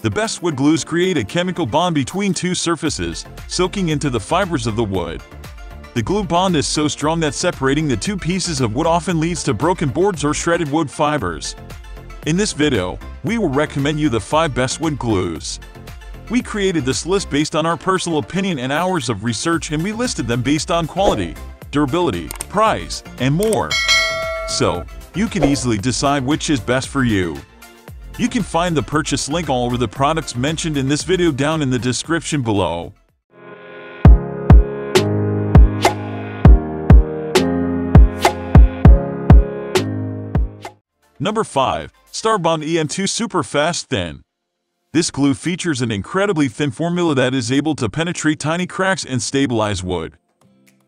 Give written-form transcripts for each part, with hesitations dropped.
The best wood glues create a chemical bond between two surfaces, soaking into the fibers of the wood. The glue bond is so strong that separating the two pieces of wood often leads to broken boards or shredded wood fibers. In this video, we will recommend you the 5 best wood glues. We created this list based on our personal opinion and hours of research, and we listed them based on quality, durability, price, and more. So, you can easily decide which is best for you. You can find the purchase link all over the products mentioned in this video down in the description below. Number 5. Starbond EM2 Super Fast Thin. This glue features an incredibly thin formula that is able to penetrate tiny cracks and stabilize wood.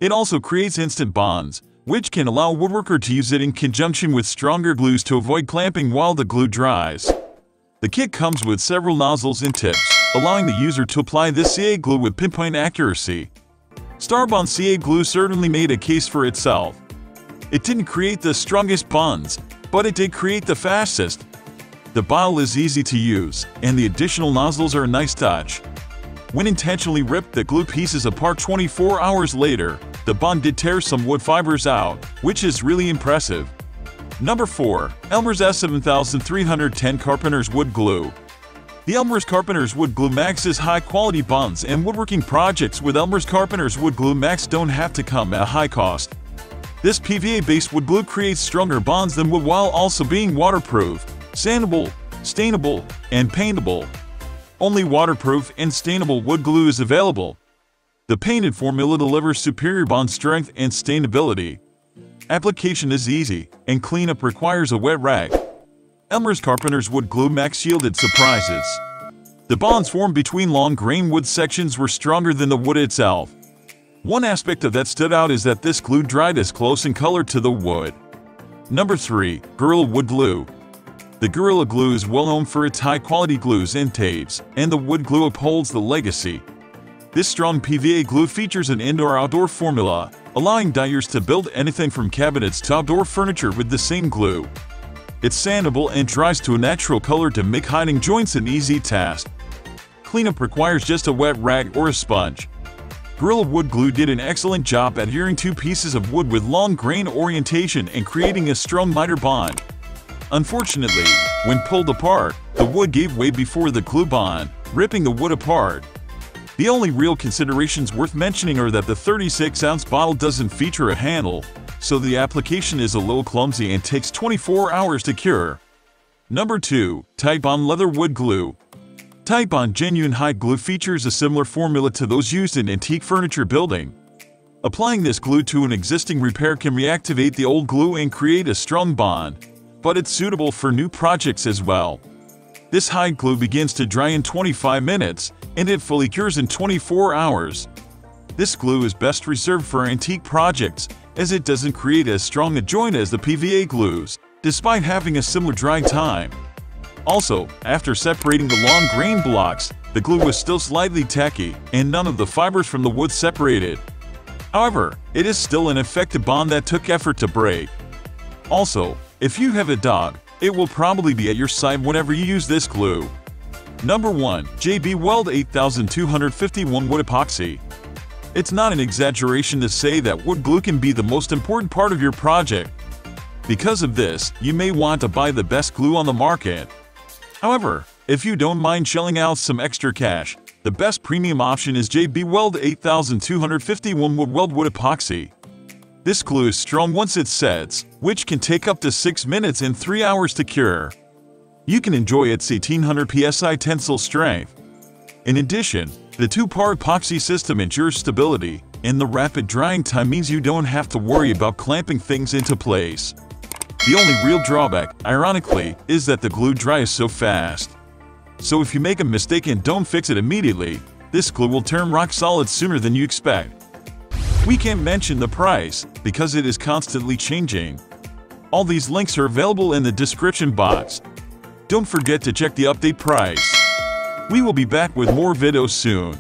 It also creates instant bonds, which can allow woodworker to use it in conjunction with stronger glues to avoid clamping while the glue dries. The kit comes with several nozzles and tips, allowing the user to apply this CA glue with pinpoint accuracy. Starbond CA glue certainly made a case for itself. It didn't create the strongest bonds, but it did create the fastest. The bottle is easy to use, and the additional nozzles are a nice touch. When intentionally ripped the glue pieces apart 24 hours later, the bond did tear some wood fibers out, which is really impressive. Number 4. Elmer's S7310 Carpenter's Wood Glue. The Elmer's Carpenter's Wood Glue Max is high-quality bonds, and woodworking projects with Elmer's Carpenter's Wood Glue Max don't have to come at a high cost. This PVA-based wood glue creates stronger bonds than wood while also being waterproof, sandable, stainable, and paintable. Only waterproof and stainable wood glue is available. The painted formula delivers superior bond strength and stainability. Application is easy, and cleanup requires a wet rag. Elmer's Carpenter's Wood Glue Max yielded surprises. The bonds formed between long grain wood sections were stronger than the wood itself. One aspect of that stood out is that this glue dried as close in color to the wood. Number 3. Gorilla Wood Glue. The Gorilla Glue is well known for its high-quality glues and tapes, and the wood glue upholds the legacy. This strong PVA glue features an indoor-outdoor formula, allowing dyers to build anything from cabinets to outdoor furniture with the same glue. It's sandable and dries to a natural color to make hiding joints an easy task. Cleanup requires just a wet rag or a sponge. Gorilla Wood Glue did an excellent job adhering two pieces of wood with long grain orientation and creating a strong miter bond. Unfortunately, when pulled apart, the wood gave way before the glue bond, ripping the wood apart. The only real considerations worth mentioning are that the 36-ounce bottle doesn't feature a handle, so the application is a little clumsy and takes 24 hours to cure. Number 2. Titebond Leather Wood Glue. Titebond Genuine Hide Glue features a similar formula to those used in antique furniture building. Applying this glue to an existing repair can reactivate the old glue and create a strong bond, but it's suitable for new projects as well. This hide glue begins to dry in 25 minutes, and it fully cures in 24 hours. This glue is best reserved for antique projects, as it doesn't create as strong a joint as the PVA glues, despite having a similar drying time. Also, after separating the long grain blocks, the glue was still slightly tacky, and none of the fibers from the wood separated. However, it is still an effective bond that took effort to break. Also, if you have a dog, it will probably be at your side whenever you use this glue. Number 1. JB Weld 8251 Wood Epoxy. It's not an exaggeration to say that wood glue can be the most important part of your project. Because of this, you may want to buy the best glue on the market. However, if you don't mind shelling out some extra cash, the best premium option is JB Weld 8251 Wood Epoxy. This glue is strong once it sets, which can take up to 6 minutes and 3 hours to cure. You can enjoy its 1800 PSI tensile strength. In addition, the 2-part epoxy system ensures stability, and the rapid drying time means you don't have to worry about clamping things into place. The only real drawback, ironically, is that the glue dries so fast. So if you make a mistake and don't fix it immediately, this glue will turn rock solid sooner than you expect. We can't mention the price, because it is constantly changing. All these links are available in the description box. Don't forget to check the update price. We will be back with more videos soon.